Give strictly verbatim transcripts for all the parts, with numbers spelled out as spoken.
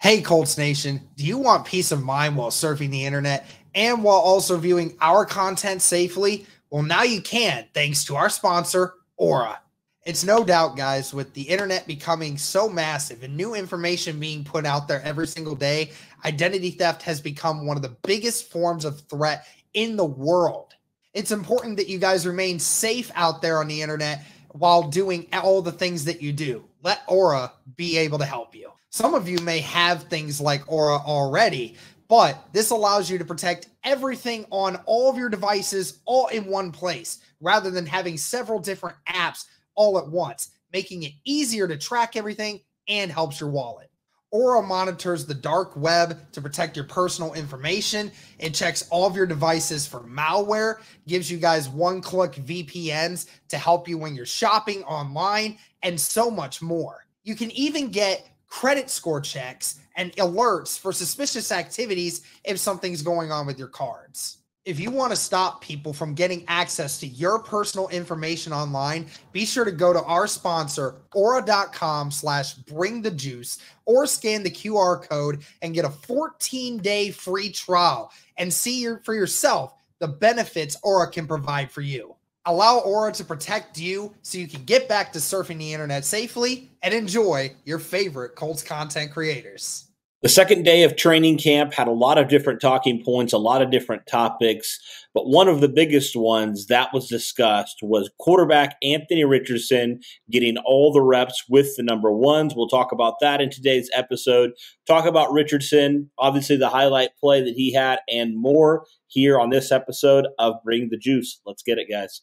Hey, Colts Nation, do you want peace of mind while surfing the internet and while also viewing our content safely? Well, now you can, thanks to our sponsor, Aura. It's no doubt, guys, with the internet becoming so massive and new information being put out there every single day, identity theft has become one of the biggest forms of threat in the world. It's important that you guys remain safe out there on the internet while doing all the things that you do. Let Aura be able to help you. Some of you may have things like Aura already, but this allows you to protect everything on all of your devices all in one place, rather than having several different apps all at once, making it easier to track everything and helps your wallet. Aura monitors the dark web to protect your personal information. It checks all of your devices for malware, gives you guys one-click V P Ns to help you when you're shopping online, and so much more. You can even get credit score checks and alerts for suspicious activities if something's going on with your cards. If you want to stop people from getting access to your personal information online, be sure to go to our sponsor, aura.com slash bring the juice, or scan the Q R code and get a fourteen day free trial and see your, for yourself the benefits Aura can provide for you. Allow Aura to protect you so you can get back to surfing the internet safely and enjoy your favorite Colts content creators. The second day of training camp had a lot of different talking points, a lot of different topics, but one of the biggest ones that was discussed was quarterback Anthony Richardson getting all the reps with the number ones. We'll talk about that in today's episode. Talk about Richardson, obviously the highlight play that he had, and more here on this episode of Bring the Juice. Let's get it, guys.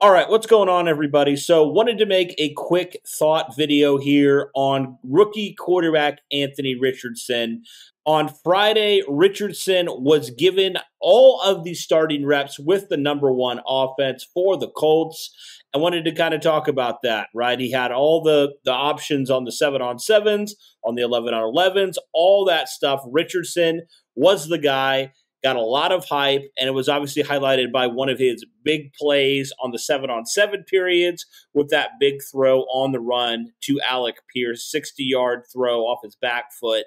All right, what's going on, everybody? So wanted to make a quick thought video here on rookie quarterback Anthony Richardson. On Friday, Richardson was given all of the starting reps with the number one offense for the Colts. I wanted to kind of talk about that, right? He had all the, the options on the seven on sevens, on the eleven on elevens, all that stuff. Richardson was the guy. Got a lot of hype, and it was obviously highlighted by one of his big plays on the seven on seven periods with that big throw on the run to Alec Pierce, sixty yard throw off his back foot.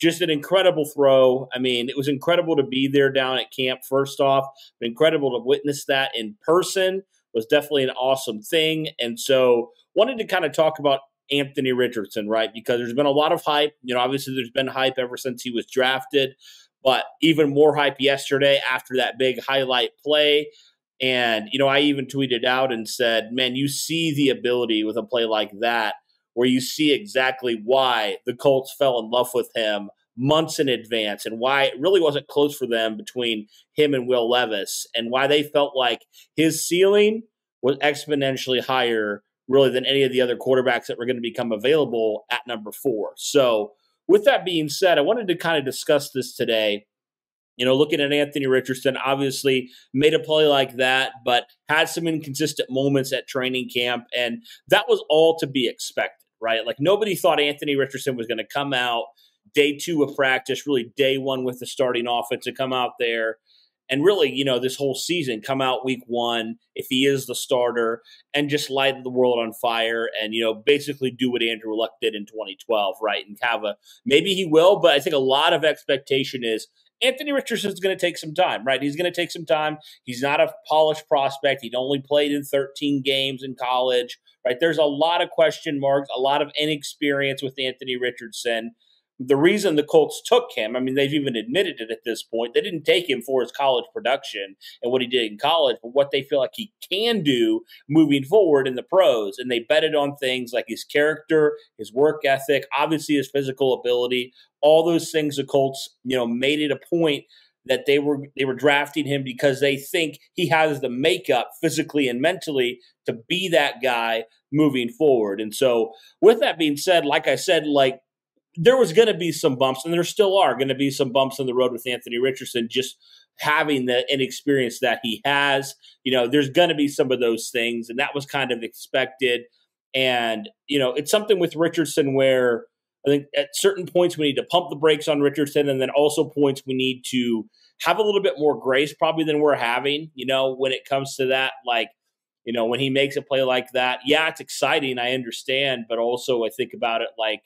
Just an incredible throw. I mean, it was incredible to be there down at camp, first off. Incredible to witness that in person. It was definitely an awesome thing. And so wanted to kind of talk about Anthony Richardson, right? Because there's been a lot of hype. You know, obviously there's been hype ever since he was drafted. But even more hype yesterday after that big highlight play. And, you know, I even tweeted out and said, man, you see the ability with a play like that where you see exactly why the Colts fell in love with him months in advance and why it really wasn't close for them between him and Will Levis and why they felt like his ceiling was exponentially higher really than any of the other quarterbacks that were going to become available at number four. So, with that being said, I wanted to kind of discuss this today. You know, looking at Anthony Richardson, obviously made a play like that, but had some inconsistent moments at training camp, and that was all to be expected, right? Like, nobody thought Anthony Richardson was going to come out day two of practice, really day one with the starting offense, to come out there and really, you know, this whole season, come out week one, if he is the starter, and just light the world on fire and, you know, basically do what Andrew Luck did in twenty twelve, right? And have a, maybe he will, but I think a lot of expectation is Anthony Richardson's going to take some time, right? He's going to take some time. He's not a polished prospect. He'd only played in thirteen games in college, right? There's a lot of question marks, a lot of inexperience with Anthony Richardson. The reason the Colts took him, I mean, they've even admitted it at this point. They didn't take him for his college production and what he did in college, but what they feel like he can do moving forward in the pros. And they betted on things like his character, his work ethic, obviously his physical ability, all those things the Colts, you know, made it a point that they were they were drafting him because they think he has the makeup physically and mentally to be that guy moving forward. And so with that being said, like I said, like, there was going to be some bumps, and there still are going to be some bumps in the road with Anthony Richardson, just having the inexperience that he has. You know, there's going to be some of those things, and that was kind of expected. And, you know, it's something with Richardson where I think at certain points we need to pump the brakes on Richardson, and then also points we need to have a little bit more grace probably than we're having, you know, when it comes to that. Like, you know, when he makes a play like that, yeah, it's exciting. I understand. But also I think about it like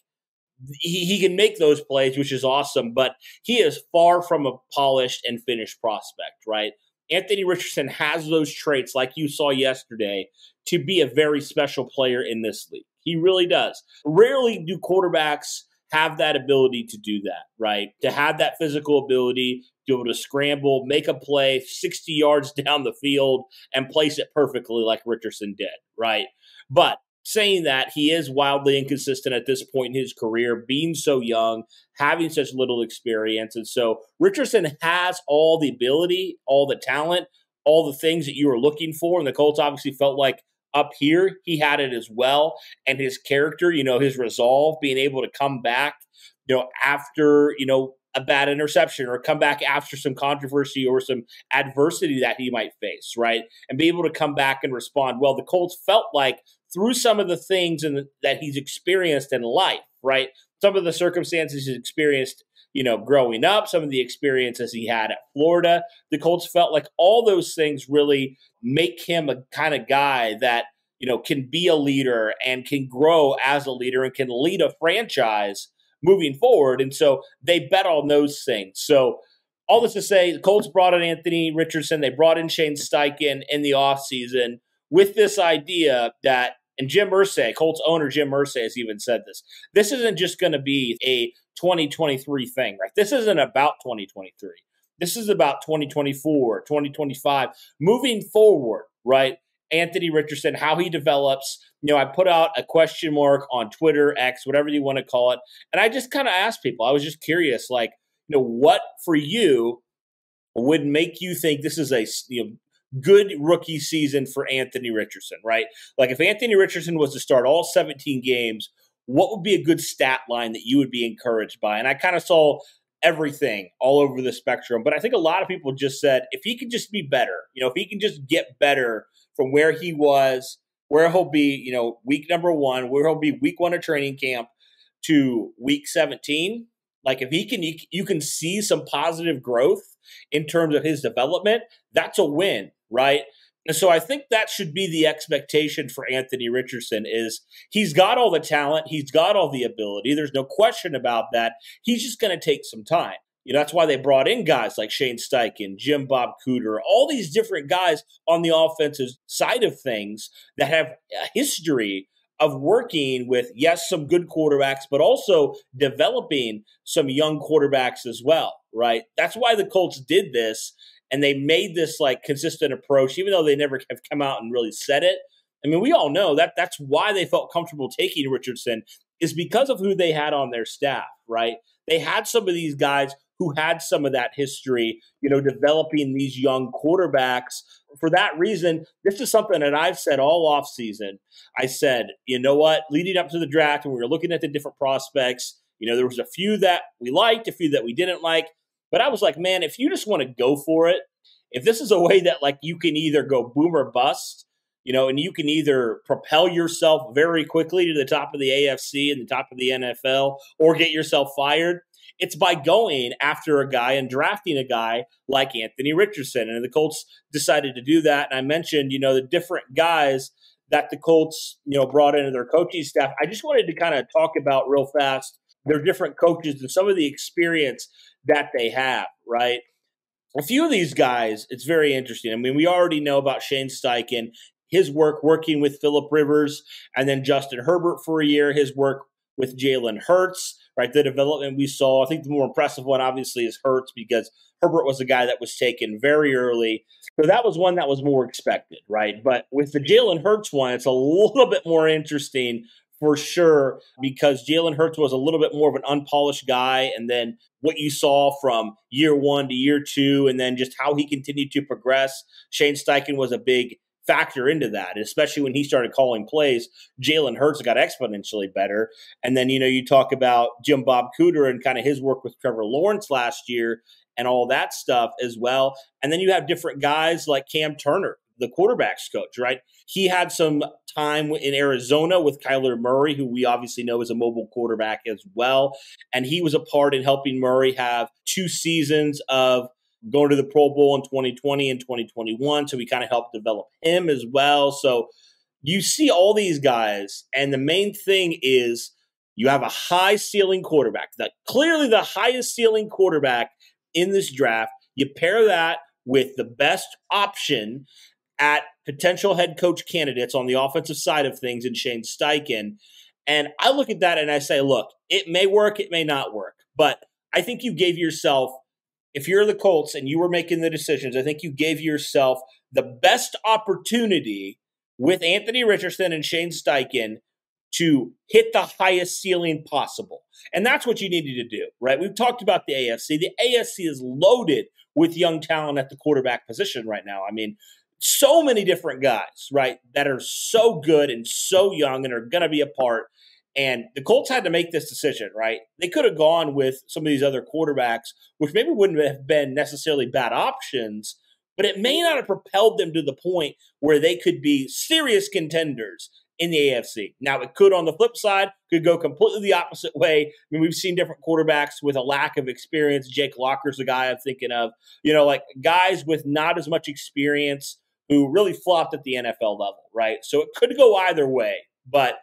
he, he can make those plays, which is awesome. But he is far from a polished and finished prospect, right? Anthony Richardson has those traits, like you saw yesterday, to be a very special player in this league. He really does. Rarely do quarterbacks have that ability to do that, right? To have that physical ability, be able to scramble, make a play sixty yards down the field, and place it perfectly like Richardson did, right? But saying that, he is wildly inconsistent at this point in his career, being so young, having such little experience. And so Richardson has all the ability, all the talent, all the things that you were looking for. And the Colts obviously felt like up here, he had it as well. And his character, you know, his resolve, being able to come back, you know, after, you know, a bad interception, or come back after some controversy or some adversity that he might face, right? And be able to come back and respond. Well, the Colts felt like through some of the things in the, that he's experienced in life, right? Some of the circumstances he's experienced, you know, growing up, some of the experiences he had at Florida, the Colts felt like all those things really make him a kind of guy that, you know, can be a leader and can grow as a leader and can lead a franchise moving forward. And so they bet on those things. So all this to say, the Colts brought in Anthony Richardson. They brought in Shane Steichen in the offseason with this idea that, and Jim Irsay, Colts owner Jim Irsay has even said this, this isn't just going to be a twenty twenty-three thing, right? This isn't about twenty twenty-three. This is about twenty twenty-four, twenty twenty-five, moving forward, right? Anthony Richardson, how he develops. You know, I put out a question mark on Twitter, X, whatever you want to call it. And I just kind of asked people, I was just curious, like, you know, what for you would make you think this is a, you know, good rookie season for Anthony Richardson, right? Like if Anthony Richardson was to start all seventeen games, what would be a good stat line that you would be encouraged by? And I kind of saw everything all over the spectrum. But I think a lot of people just said, if he could just be better, you know, if he can just get better from where he was, where he'll be, you know, week number one, where he'll be week one of training camp to week seventeen. Like if he can, you can see some positive growth in terms of his development, that's a win, right? And so I think that should be the expectation for Anthony Richardson is he's got all the talent. He's got all the ability. There's no question about that. He's just going to take some time. You know, that's why they brought in guys like Shane Steichen, Jim Bob Cooter, all these different guys on the offensive side of things that have a history of working with, yes, some good quarterbacks, but also developing some young quarterbacks as well, right? That's why the Colts did this. And they made this like consistent approach, even though they never have come out and really said it. I mean, we all know that that's why they felt comfortable taking Richardson is because of who they had on their staff, right? They had some of these guys who had some of that history, you know, developing these young quarterbacks. For that reason, this is something that I've said all offseason. I said, you know what, leading up to the draft, when we were looking at the different prospects, you know, there was a few that we liked, a few that we didn't like. But I was like, man, if you just want to go for it, if this is a way that like you can either go boom or bust, you know, and you can either propel yourself very quickly to the top of the A F C and the top of the N F L or get yourself fired, it's by going after a guy and drafting a guy like Anthony Richardson. And the Colts decided to do that. And I mentioned, you know, the different guys that the Colts, you know, brought into their coaching staff. I just wanted to kind of talk about real fast their different coaches and some of the experience that they have, right? A few of these guys, it's very interesting. I mean, we already know about Shane Steichen, his work working with Phillip Rivers, and then Justin Herbert for a year, his work with Jalen Hurts, right? The development we saw, I think the more impressive one obviously is Hurts because Herbert was a guy that was taken very early. So that was one that was more expected, right? But with the Jalen Hurts one, it's a little bit more interesting for sure, because Jalen Hurts was a little bit more of an unpolished guy. And then what you saw from year one to year two, and then just how he continued to progress, Shane Steichen was a big factor into that, especially when he started calling plays. Jalen Hurts got exponentially better. And then, you know, you talk about Jim Bob Cooter and kind of his work with Trevor Lawrence last year and all that stuff as well. And then you have different guys like Cam Turner, the quarterback's coach, right? He had some time in Arizona with Kyler Murray, who we obviously know is a mobile quarterback as well. And he was a part in helping Murray have two seasons of going to the Pro Bowl in twenty twenty and twenty twenty-one, so we kind of helped develop him as well. So you see all these guys, and the main thing is you have a high-ceiling quarterback, that clearly the highest-ceiling quarterback in this draft. You pair that with the best option at potential head coach candidates on the offensive side of things in Shane Steichen. And I look at that and I say, look, it may work, it may not work. But I think you gave yourself, if you're the Colts and you were making the decisions, I think you gave yourself the best opportunity with Anthony Richardson and Shane Steichen to hit the highest ceiling possible. And that's what you needed to do, right? We've talked about the A F C. The A F C is loaded with young talent at the quarterback position right now. I mean, so many different guys, right, that are so good and so young and are going to be a part. And the Colts had to make this decision, right? They could have gone with some of these other quarterbacks, which maybe wouldn't have been necessarily bad options, but it may not have propelled them to the point where they could be serious contenders in the A F C. Now, it could, on the flip side, could go completely the opposite way. I mean, we've seen different quarterbacks with a lack of experience. Jake Locker's the guy I'm thinking of. You know, like guys with not as much experience who really flopped at the N F L level, right? So it could go either way. But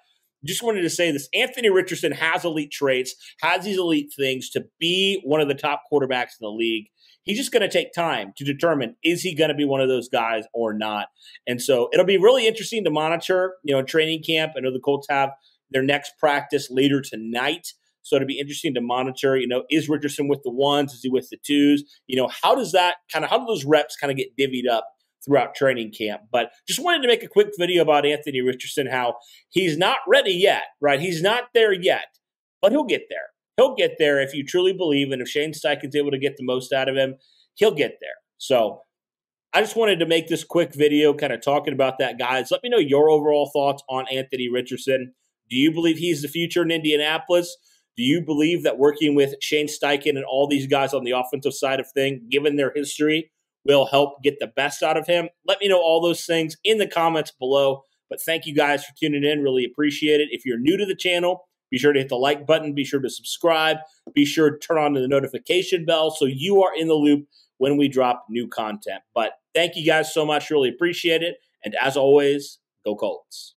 just wanted to say this. Anthony Richardson has elite traits, has these elite things to be one of the top quarterbacks in the league. He's just going to take time to determine, is he going to be one of those guys or not? And so it'll be really interesting to monitor, you know, training camp. I know the Colts have their next practice later tonight. So it'll be interesting to monitor, you know, is Richardson with the ones? Is he with the twos? You know, how does that kind of, how do those reps kind of get divvied up throughout training camp? But just wanted to make a quick video about Anthony Richardson, how he's not ready yet, right? He's not there yet, but he'll get there. He'll get there if you truly believe, and if Shane Steichen's able to get the most out of him, he'll get there. So I just wanted to make this quick video kind of talking about that, guys. Let me know your overall thoughts on Anthony Richardson. Do you believe he's the future in Indianapolis? Do you believe that working with Shane Steichen and all these guys on the offensive side of things, given their history, will help get the best out of him? Let me know all those things in the comments below. But thank you guys for tuning in. Really appreciate it. If you're new to the channel, be sure to hit the like button. Be sure to subscribe. Be sure to turn on the notification bell so you are in the loop when we drop new content. But thank you guys so much. Really appreciate it. And as always, go Colts.